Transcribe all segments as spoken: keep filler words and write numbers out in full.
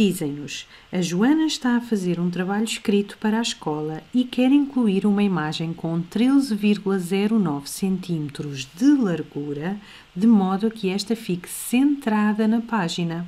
Dizem-nos, a Joana está a fazer um trabalho escrito para a escola e quer incluir uma imagem com treze vírgula zero nove centímetros de largura, de modo a que esta fique centrada na página,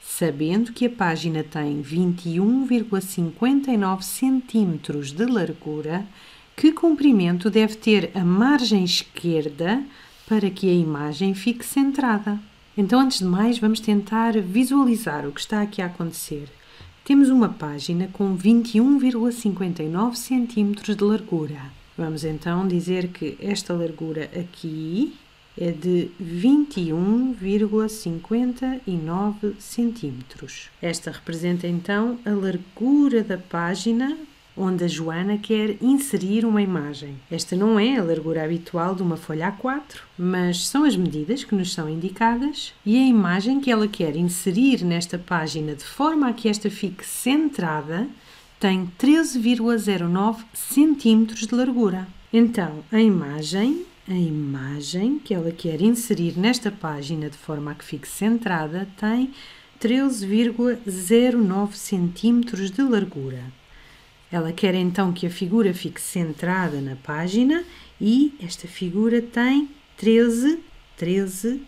sabendo que a página tem vinte e um vírgula cinquenta e nove centímetros de largura, que comprimento deve ter a margem esquerda para que a imagem fique centrada? Então, antes de mais, vamos tentar visualizar o que está aqui a acontecer. Temos uma página com vinte e um vírgula cinquenta e nove centímetros de largura. Vamos então dizer que esta largura aqui é de vinte e um vírgula cinquenta e nove centímetros. Esta representa então a largura da página onde a Joana quer inserir uma imagem. Esta não é a largura habitual de uma folha A quatro, mas são as medidas que nos são indicadas e a imagem que ela quer inserir nesta página de forma a que esta fique centrada tem treze vírgula zero nove centímetros de largura. Então, a imagem, a imagem que ela quer inserir nesta página de forma a que fique centrada tem treze vírgula zero nove centímetros de largura. Ela quer então que a figura fique centrada na página e esta figura tem treze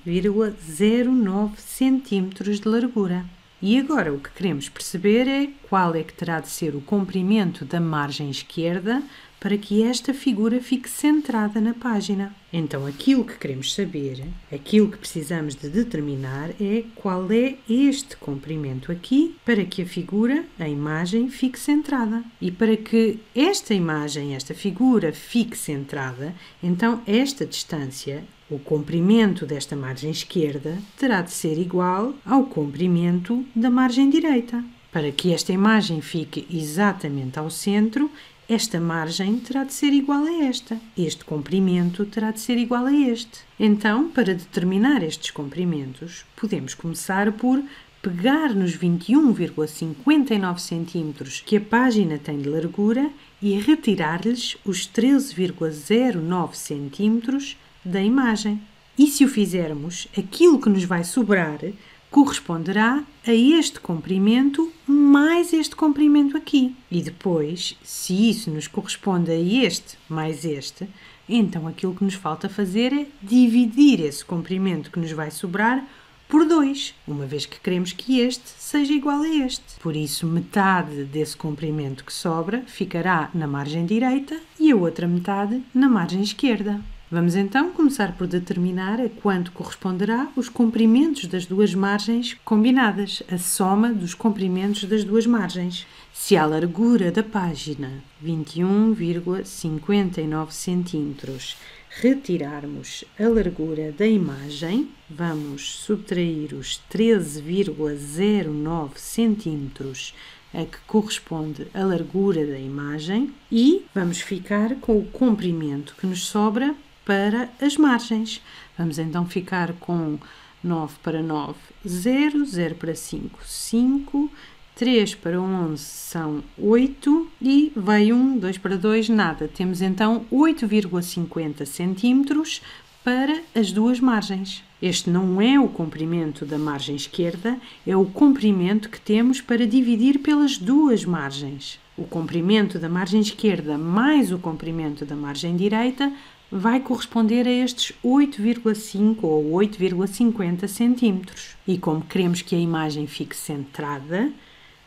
vírgula zero nove centímetros de largura. E agora o que queremos perceber é qual é que terá de ser o comprimento da margem esquerda para que esta figura fique centrada na página. Então aquilo que queremos saber, aquilo que precisamos de determinar é qual é este comprimento aqui para que a figura, a imagem, fique centrada. E para que esta imagem, esta figura, fique centrada, então esta distância, o comprimento desta margem esquerda, terá de ser igual ao comprimento da margem direita. Para que esta imagem fique exatamente ao centro, esta margem terá de ser igual a esta. Este comprimento terá de ser igual a este. Então, para determinar estes comprimentos, podemos começar por pegar nos vinte e um vírgula cinquenta e nove centímetros que a página tem de largura e retirar-lhes os treze vírgula zero nove centímetros da imagem. E se o fizermos, aquilo que nos vai sobrar corresponderá a este comprimento mais este comprimento aqui. E depois, se isso nos corresponde a este mais este, então aquilo que nos falta fazer é dividir esse comprimento que nos vai sobrar por dois, uma vez que queremos que este seja igual a este. Por isso, metade desse comprimento que sobra ficará na margem direita e a outra metade na margem esquerda. Vamos então começar por determinar a quanto corresponderá os comprimentos das duas margens combinadas, a soma dos comprimentos das duas margens. Se a largura da página, vinte e um vírgula cinquenta e nove centímetros, retirarmos a largura da imagem, vamos subtrair os treze vírgula zero nove centímetros a que corresponde a largura da imagem e vamos ficar com o comprimento que nos sobra para as margens. Vamos então ficar com nove para nove, zero, zero para cinco, cinco, três para onze são oito e veio um, dois para dois, nada. Temos então oito vírgula cinquenta centímetros para as duas margens. Este não é o comprimento da margem esquerda, é o comprimento que temos para dividir pelas duas margens. O comprimento da margem esquerda mais o comprimento da margem direita vai corresponder a estes oito vírgula cinco ou oito vírgula cinquenta centímetros. E como queremos que a imagem fique centrada,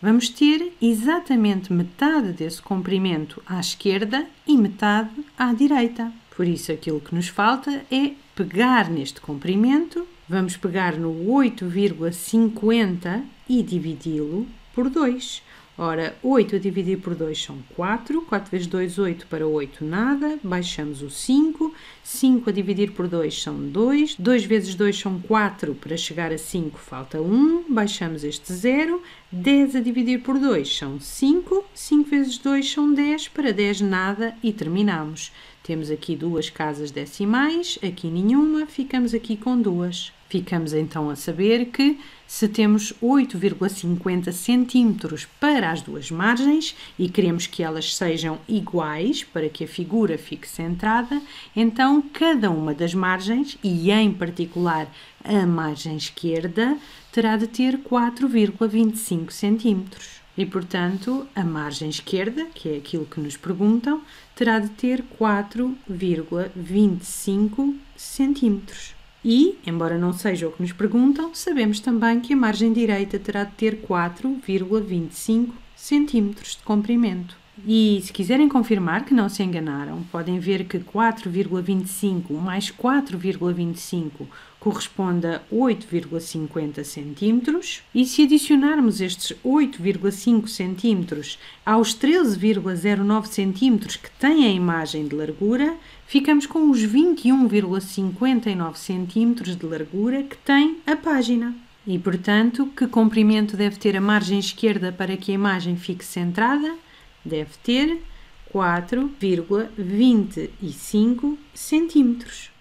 vamos ter exatamente metade desse comprimento à esquerda e metade à direita. Por isso, aquilo que nos falta é pegar neste comprimento, vamos pegar no oito vírgula cinquenta e dividi-lo por dois. Ora, oito a dividir por dois são quatro, quatro vezes dois, oito, para oito, nada, baixamos o cinco, cinco a dividir por dois são dois, dois vezes dois são quatro, para chegar a cinco falta um, baixamos este zero, dez a dividir por dois são cinco, cinco vezes dois são dez, para dez nada e terminamos. Temos aqui duas casas decimais, aqui nenhuma, ficamos aqui com duas. Ficamos então a saber que se temos oito vírgula cinquenta centímetros para as duas margens e queremos que elas sejam iguais para que a figura fique centrada, então cada uma das margens, e em particular a margem esquerda, terá de ter quatro vírgula vinte e cinco centímetros. E, portanto, a margem esquerda, que é aquilo que nos perguntam, terá de ter quatro vírgula vinte e cinco centímetros. E, embora não seja o que nos perguntam, sabemos também que a margem direita terá de ter quatro vírgula vinte e cinco centímetros de comprimento. E, se quiserem confirmar que não se enganaram, podem ver que quatro vírgula vinte e cinco mais quatro vírgula vinte e cinco corresponde a oito vírgula cinquenta centímetros. E se adicionarmos estes oito vírgula cinco centímetros aos treze vírgula zero nove centímetros que tem a imagem de largura, ficamos com os vinte e um vírgula cinquenta e nove centímetros de largura que tem a página. E, portanto, que comprimento deve ter a margem esquerda para que a imagem fique centrada? Deve ter quatro vírgula vinte e cinco centímetros.